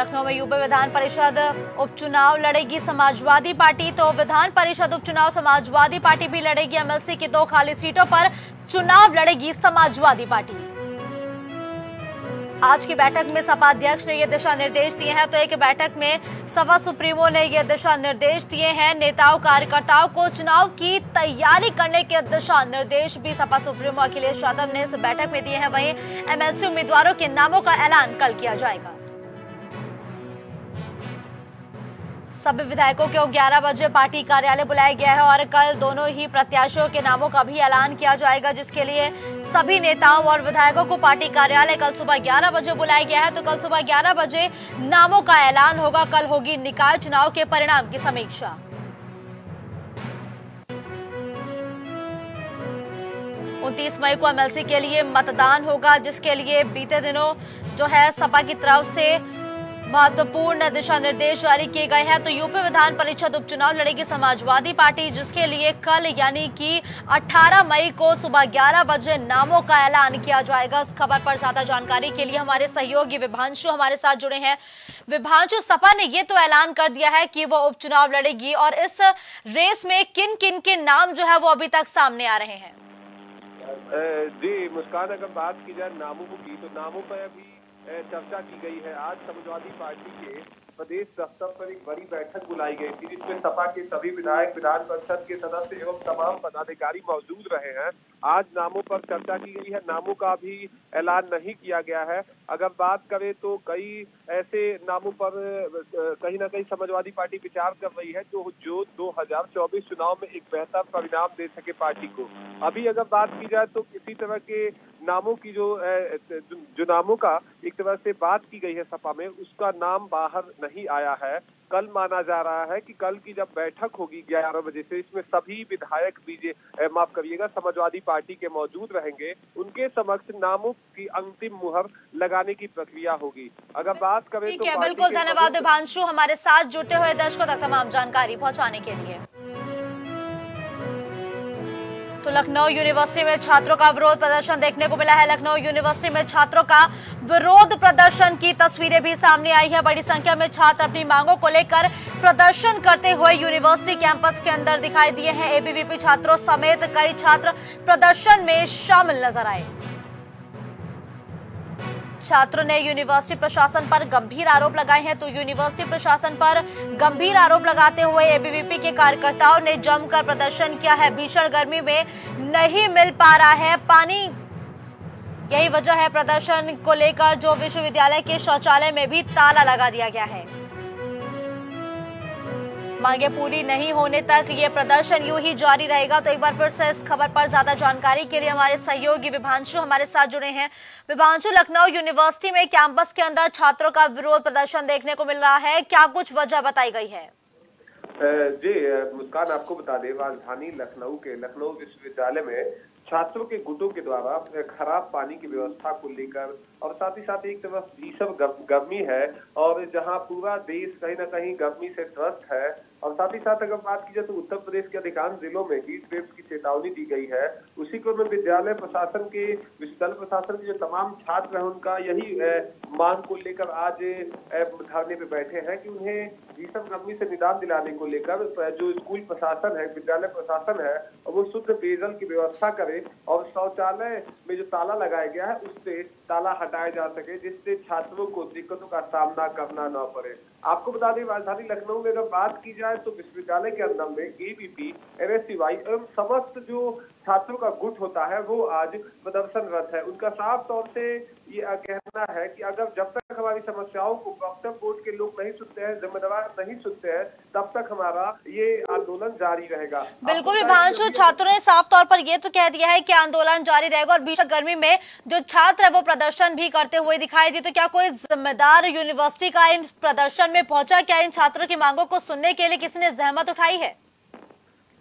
लखनऊ में यूपी विधान परिषद उपचुनाव लड़ेगी समाजवादी पार्टी। तो विधान परिषद उपचुनाव समाजवादी पार्टी भी लड़ेगी। एमएलसी की 2 खाली सीटों पर चुनाव लड़ेगी समाजवादी पार्टी। आज की बैठक में सपा अध्यक्ष ने ये दिशा निर्देश दिए हैं। तो एक बैठक में सपा सुप्रीमो ने ये दिशा निर्देश दिए हैं। नेताओं कार्यकर्ताओं को चुनाव की तैयारी करने के दिशा निर्देश भी सपा सुप्रीमो अखिलेश यादव ने इस बैठक में दिए हैं। वहीं एमएलसी उम्मीदवारों के नामों का ऐलान कल किया जाएगा। सभी विधायकों को 11 बजे पार्टी कार्यालय बुलाया गया है और कल दोनों ही प्रत्याशियों के नामों का भी ऐलान किया जाएगा, जिसके लिए सभी नेताओं और विधायकों को पार्टी कार्यालय कल सुबह 11 बजे बुलाया गया है। तो कल सुबह 11 बजे नामों का ऐलान होगा। कल होगी निकाय चुनाव के परिणाम की समीक्षा। उनतीस मई को एमएलसी के लिए मतदान होगा, जिसके लिए बीते दिनों जो है सपा की तरफ से महत्वपूर्ण दिशा निर्देश जारी किए गए हैं। तो यूपी विधान परिषद उपचुनाव लड़ेगी समाजवादी पार्टी, जिसके लिए कल यानी कि 18 मई को सुबह 11 बजे नामों का ऐलान किया जाएगा। इस खबर पर ज्यादा जानकारी के लिए हमारे सहयोगी विभांशु हमारे साथ जुड़े हैं। विभांशु, सपा ने ये तो ऐलान कर दिया है कि वो उपचुनाव लड़ेगी, और इस रेस में किन किन के नाम जो है वो अभी तक सामने आ रहे हैं? जी मुस्कान, अगर बात की जाए नामों की, तो नामों पर अभी चर्चा की गई है। आज समाजवादी पार्टी के प्रदेश दफ्तर पर एक बड़ी बैठक बुलाई गई थी, जिसमें सपा के सभी विधायक विधान परिषद के सदस्य एवं तमाम पदाधिकारी मौजूद रहे हैं। आज नामों पर चर्चा की गई है, नामों का भी ऐलान नहीं किया गया है। अगर बात करें तो कई ऐसे नामों पर कहीं ना कहीं समाजवादी पार्टी विचार कर रही है जो 2024 चुनाव में एक बेहतर परिणाम दे सके पार्टी को। अभी अगर बात की जाए तो किसी तरह के नामों की जो नामों का एक तरह से बात की गई है सपा में, उसका नाम बाहर नहीं आया है। कल माना जा रहा है कि कल की जब बैठक होगी 11 बजे से, इसमें सभी विधायक समाजवादी पार्टी के मौजूद रहेंगे। उनके समक्ष नामों की अंतिम मुहर लगाने की प्रक्रिया होगी। अगर बात करें तो बिल्कुल। धन्यवाद विभांशु हमारे साथ जुटे हुए। दर्शकों तक तमाम जानकारी पहुँचाने के लिए। तो लखनऊ यूनिवर्सिटी में छात्रों का विरोध प्रदर्शन देखने को मिला है। लखनऊ यूनिवर्सिटी में छात्रों का विरोध प्रदर्शन की तस्वीरें भी सामने आई है। बड़ी संख्या में छात्र अपनी मांगों को लेकर प्रदर्शन करते हुए यूनिवर्सिटी कैंपस के अंदर दिखाई दिए हैं। एबीवीपी छात्रों समेत कई छात्र प्रदर्शन में शामिल नजर आए। छात्रों ने यूनिवर्सिटी प्रशासन पर गंभीर आरोप लगाए हैं। तो यूनिवर्सिटी प्रशासन पर गंभीर आरोप लगाते हुए एबीवीपी के कार्यकर्ताओं ने जमकर प्रदर्शन किया है। भीषण गर्मी में नहीं मिल पा रहा है पानी, यही वजह है प्रदर्शन को लेकर जो विश्वविद्यालय के शौचालय में भी ताला लगा दिया गया है। मांगे पूरी नहीं होने तक ये प्रदर्शन यूं ही जारी रहेगा। तो एक बार फिर से इस खबर पर ज्यादा जानकारी के लिए हमारे सहयोगी विभांशु हमारे साथ जुड़े हैं। विभांशु, लखनऊ यूनिवर्सिटी में कैंपस के अंदर छात्रों का विरोध प्रदर्शन देखने को मिल रहा है, क्या कुछ वजह बताई गई है? जी मुस्कान, आपको बता दें राजधानी लखनऊ के लखनऊ विश्वविद्यालय में छात्रों के गुटों के द्वारा खराब पानी की व्यवस्था को लेकर और साथ ही साथ एक तरफ भीषण गर्मी है और जहां पूरा देश कहीं ना कहीं गर्मी से त्रस्त है, और साथ ही साथ अगर बात की जाए तो उत्तर प्रदेश के अधिकांश जिलों में हीट वेव की चेतावनी दी गई है। उसी क्रम में विद्यालय प्रशासन के जो तमाम छात्र हैं उनका यही मांग को लेकर आज धरने पे बैठे हैं कि उन्हें भीषण गर्मी से निदान दिलाने को लेकर जो स्कूल प्रशासन है, विद्यालय प्रशासन है, और वो शुद्ध पेयजल की व्यवस्था करे और शौचालय में जो ताला लगाया गया है उससे ताला हटाया जा सके, जिससे छात्रों को दिक्कतों का सामना करना न पड़े। आपको बता दें राजधानी लखनऊ में अगर बात की जाए तो विश्वविद्यालय के अंदर में एबीपी, एनएसयूआई एवं समस्त जो छात्रों का गुट होता है वो आज प्रदर्शनरत है। उनका साफ तौर से ये कहना है कि अगर जब तक हमारी समस्याओं को प्रॉपर बोर्ड के लोग नहीं सुनते हैं, जिम्मेदार नहीं सुनते हैं, तब तक हमारा ये आंदोलन जारी रहेगा। बिल्कुल विभांशु, छात्रों ने साफ तौर पर ये तो कह दिया है कि आंदोलन जारी रहेगा और भीषण गर्मी में जो छात्र है वो प्रदर्शन भी करते हुए दिखाई दिए। तो क्या कोई जिम्मेदार यूनिवर्सिटी का इन प्रदर्शन में पहुंचा? क्या इन छात्रों की मांगों को सुनने के लिए किसी ने जहमत उठाई है?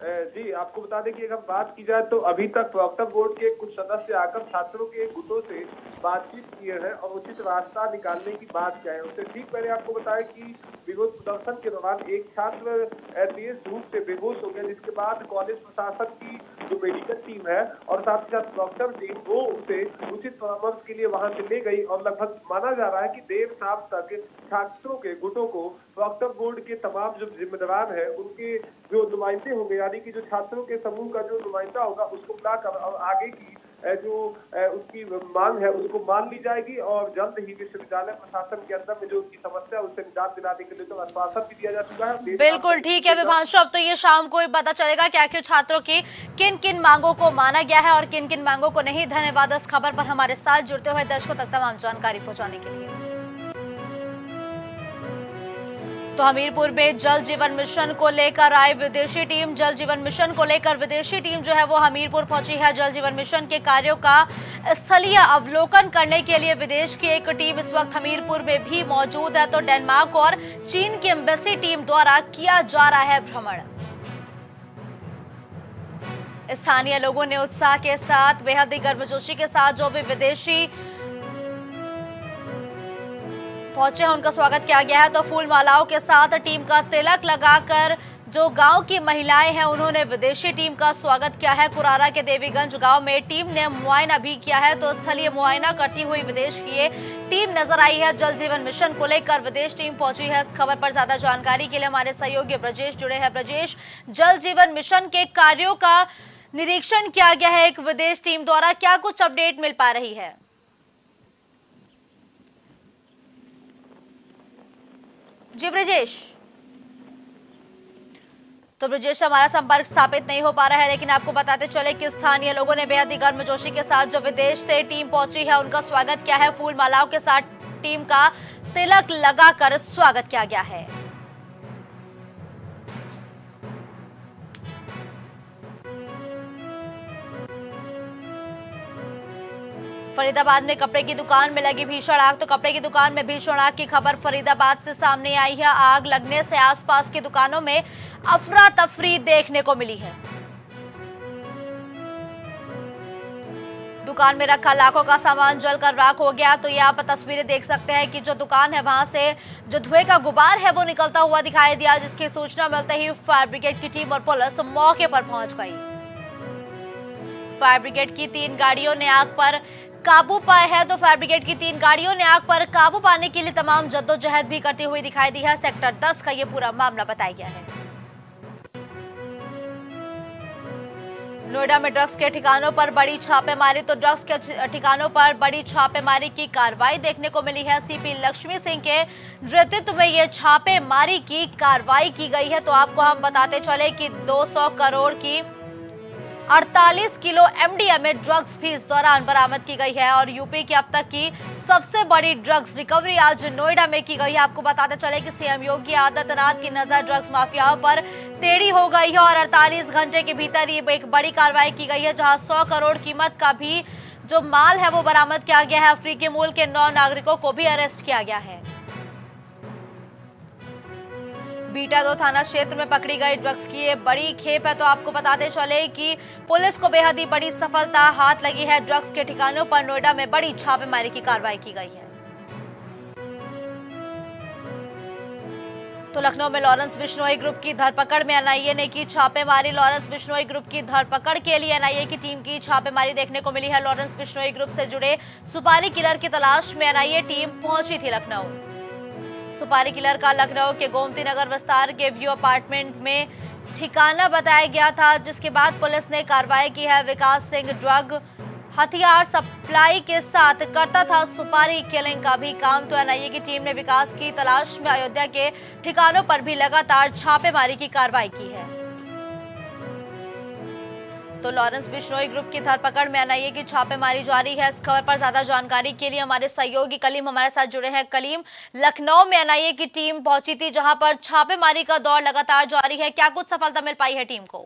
जी आपको बता दें कि अगर बात की जाए तो अभी तक प्रवक्ता बोर्ड के कुछ सदस्य आकर छात्रों के गुटों से बातचीत किए हैं और उचित रास्ता निकालने की बात कहे। उससे ठीक पहले आपको बताया कि विरोध प्रदर्शन के दौरान एक छात्र तेज धूप से बेहोश हो गया, जिसके बाद कॉलेज प्रशासन की जो मेडिकल टीम है और साथ ही साथ डॉक्टर टीम वो उसे उचित परामर्श के लिए वहां से ले गई और लगभग माना जा रहा है कि देर शाम तक छात्रों के गुटों को डॉक्टर बोर्ड के तमाम जो जिम्मेदार है उनके जो नुमाइंदे होंगे यानी कि जो छात्रों के समूह का जो नुमाइंदा होगा उसको बुलाकर और आगे की जो उसकी मांग है उसको मान ली जाएगी और जल्द ही विश्वविद्यालय प्रशासन के अंदर में जो उनकी समस्या उससे निजात दिलाने के लिए तो आश्वासन भी दिया जा चुका है। बिल्कुल ठीक है विभांशु, अब तो ये शाम को ही पता चलेगा कि आखिर छात्रों की किन किन मांगों को माना गया है और किन किन मांगों को नहीं। धन्यवाद इस खबर पर हमारे साथ जुड़ते हुए, दर्शकों तक तमाम जानकारी पहुँचाने के लिए। तो हमीरपुर में जल जीवन मिशन को लेकर आई विदेशी टीम, जल जीवन मिशन को लेकर विदेशी टीम जो है वो हमीरपुर पहुंची है। जल जीवन मिशन के कार्यों का स्थलीय अवलोकन करने के लिए विदेश की एक टीम इस वक्त हमीरपुर में भी मौजूद है। तो डेनमार्क और चीन की एम्बेसी टीम द्वारा किया जा रहा है भ्रमण। स्थानीय लोगों ने उत्साह के साथ, बेहद ही गर्मजोशी के साथ जो भी विदेशी पहुंचे हैं उनका स्वागत किया गया है। तो फूलमालाओं के साथ टीम का तिलक लगाकर जो गांव की महिलाएं हैं उन्होंने विदेशी टीम का स्वागत किया है। कुरारा के देवीगंज गांव में टीम ने मुआयना भी किया है। तो स्थलीय मुआयना करती हुई विदेश की ये टीम नजर आई है। जल जीवन मिशन को लेकर विदेश टीम पहुंची है। इस खबर पर ज्यादा जानकारी के लिए हमारे सहयोगी ब्रजेश जुड़े हैं। ब्रजेश, जल जीवन मिशन के कार्यों का निरीक्षण किया गया है एक विदेश टीम द्वारा, क्या कुछ अपडेट मिल पा रही है? जी ब्रजेश, तो ब्रजेश हमारा संपर्क स्थापित नहीं हो पा रहा है, लेकिन आपको बताते चले कि स्थानीय लोगों ने बेहद ही गर्मजोशी के साथ जो विदेश से टीम पहुंची है उनका स्वागत किया है। फूल मालाओं के साथ टीम का तिलक लगाकर स्वागत किया गया है। फरीदाबाद में कपड़े की दुकान में लगी भीषण आग। तो कपड़े की दुकान में भीषण आग की खबर फरीदाबाद से सामने आई है। आग लगने से आसपास की दुकानों में अफरा तफरी देखने को मिली है। दुकान में रखा लाखों का सामान जलकर राख हो गया। तो ये आप तस्वीरें देख सकते हैं कि जो दुकान है वहां से जो धुएं का गुबार है वो निकलता हुआ दिखाई दिया, जिसकी सूचना मिलते ही फायर ब्रिगेड की टीम और पुलिस मौके पर पहुंच गई। फायर ब्रिगेड की 3 गाड़ियों ने आग पर काबू पाया है। तो फायर ब्रिगेड की 3 गाड़ियों ने आग पर काबू पाने के लिए तमाम जद्दोजहद भी करती हुई दिखाई दी है। सेक्टर 10 का ये पूरा मामला बताया गया है। नोएडा में ड्रग्स के ठिकानों पर बड़ी छापेमारी। तो ड्रग्स के ठिकानों पर बड़ी छापेमारी की कार्रवाई देखने को मिली है। सीपी लक्ष्मी सिंह के नेतृत्व में ये छापेमारी की कार्रवाई की गई है। तो आपको हम बताते चले कि 200 करोड़ की 48 किलो एमडीएमए ड्रग्स भी इस दौरान बरामद की गई है। और यूपी की अब तक की सबसे बड़ी ड्रग्स रिकवरी आज नोएडा में की गई है। आपको बताते चले कि सीएम योगी आदित्यनाथ की नजर ड्रग्स माफियाओं पर टेढ़ी हो गई है और 48 घंटे के भीतर ये एक बड़ी कार्रवाई की गई है, जहां 100 करोड़ कीमत का भी जो माल है वो बरामद किया गया है। अफ्रीकी मूल के 9 नागरिकों को भी अरेस्ट किया गया है। बीटा 2 थाना क्षेत्र में पकड़ी गई ड्रग्स की ये बड़ी खेप है। तो आपको बताते चले कि पुलिस को बेहद ही बड़ी सफलता हाथ लगी है। ड्रग्स के ठिकानों पर नोएडा में बड़ी छापेमारी की कार्रवाई की गई है। तो लखनऊ में लॉरेंस बिश्नोई ग्रुप की धरपकड़ में एनआईए ने की छापेमारी। लॉरेंस बिश्नोई ग्रुप की धरपकड़ के लिए एनआईए की टीम की छापेमारी देखने को मिली है। लॉरेंस बिश्नोई ग्रुप से जुड़े सुपारी किलर की तलाश में एनआईए टीम पहुंची थी लखनऊ। सुपारी किलर का लखनऊ के गोमती नगर विस्तार के व्यू अपार्टमेंट में ठिकाना बताया गया था, जिसके बाद पुलिस ने कार्रवाई की है। विकास सिंह ड्रग हथियार सप्लाई के साथ करता था सुपारी किलिंग का भी काम। तो एनआईए की टीम ने विकास की तलाश में अयोध्या के ठिकानों पर भी लगातार छापेमारी की कार्रवाई की है। तो लॉरेंस बिश्नोई ग्रुप की धरपकड़ में एनआईए की छापेमारी जारी है। इस खबर पर ज्यादा जानकारी के लिए हमारे सहयोगी कलीम हमारे साथ जुड़े हैं। कलीम, लखनऊ में एनआईए की टीम पहुंची थी, जहां पर छापेमारी का दौर लगातार जारी है, क्या कुछ सफलता मिल पाई है टीम को?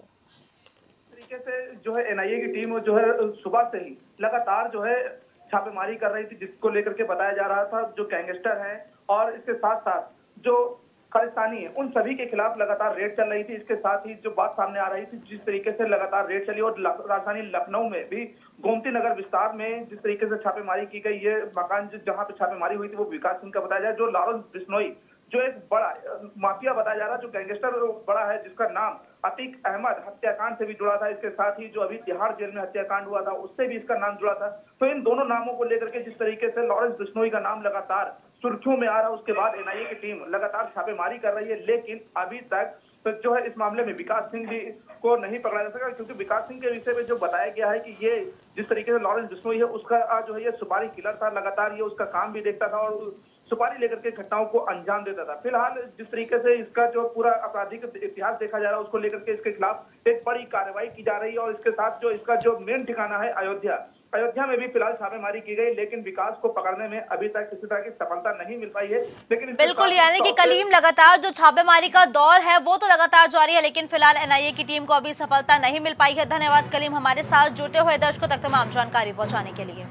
तरीके से जो है एनआईए की टीम जो है सुबह से ही लगातार जो है छापेमारी कर रही थी, जिसको लेकर के बताया जा रहा था जो गैंगस्टर है और इसके साथ साथ जो खालिस्तानी है उन सभी के खिलाफ लगातार रेड चल रही थी। इसके साथ ही जो बात सामने आ रही थी जिस तरीके से लगातार रेड चली और राजधानी लखनऊ में भी गोमती नगर विस्तार में जिस तरीके से छापेमारी की गई, ये मकान जहां पे छापेमारी हुई थी वो विकास सिंह का बताया जाए, जो लॉरेंस बिश्नोई जो एक बड़ा माफिया बताया जा रहा है, जो गैंगस्टर बड़ा है, जिसका नाम अतीक अहमद हत्याकांड से भी जुड़ा था। इसके साथ ही जो अभी तिहाड़ जेल में हत्याकांड हुआ था उससे भी इसका नाम जुड़ा था। तो इन दोनों नामों को लेकर के जिस तरीके से लॉरेंस बिश्नोई का नाम लगातार सुर्खियों में आ रहा है, उसके बाद एनआईए की टीम लगातार छापेमारी कर रही है, लेकिन अभी तक तो जो है इस मामले में विकास सिंह जी को नहीं पकड़ा जा सका, क्योंकि विकास सिंह के विषय में जो बताया गया है कि ये जिस तरीके से लॉरेंस बिश्नोई है उसका जो है ये सुपारी किलर था, लगातार ये उसका काम भी देखता था और सुपारी लेकर के घटनाओं को अंजाम देता था। फिलहाल जिस तरीके से इसका जो पूरा आपराधिक इतिहास देखा जा रहा है उसको लेकर के इसके खिलाफ एक बड़ी कार्रवाई की जा रही है और इसके साथ जो इसका जो मेन ठिकाना है अयोध्या में भी फिलहाल छापेमारी की गई, लेकिन विकास को पकड़ने में अभी तक किसी तरह की सफलता नहीं मिल पाई है। लेकिन बिल्कुल यानी कि कलीम लगातार जो छापेमारी का दौर है वो तो लगातार जारी है, लेकिन फिलहाल एनआईए की टीम को अभी सफलता नहीं मिल पाई है। धन्यवाद कलीम हमारे साथ जुड़ते हुए दर्शकों तक तमाम जानकारी पहुंचाने के लिए।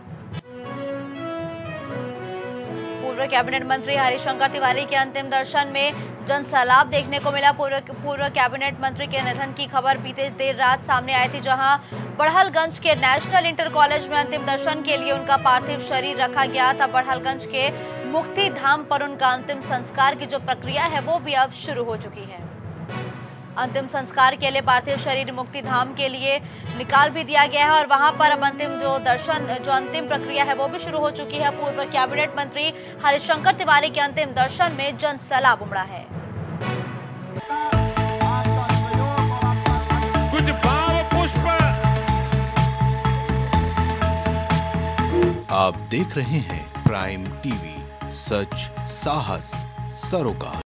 पूर्व कैबिनेट मंत्री हरिशंकर तिवारी के अंतिम दर्शन में जन सैलाब देखने को मिला। पूर्व कैबिनेट मंत्री के निधन की खबर बीते देर रात सामने आई थी, जहां बड़हलगंज के नेशनल इंटर कॉलेज में अंतिम दर्शन के लिए उनका पार्थिव शरीर रखा गया था। बड़हलगंज के मुक्ति धाम पर उनका अंतिम संस्कार की जो प्रक्रिया है वो भी अब शुरू हो चुकी है। अंतिम संस्कार के लिए पार्थिव शरीर मुक्ति धाम के लिए निकाल भी दिया गया है और वहां पर अब अंतिम जो दर्शन जो अंतिम प्रक्रिया है वो भी शुरू हो चुकी है। पूर्व कैबिनेट मंत्री हरिशंकर तिवारी के अंतिम दर्शन में जन सैलाब उमड़ा है। कुछ भाव पुष्प आप देख रहे हैं प्राइम टीवी, सच साहस सरोकार।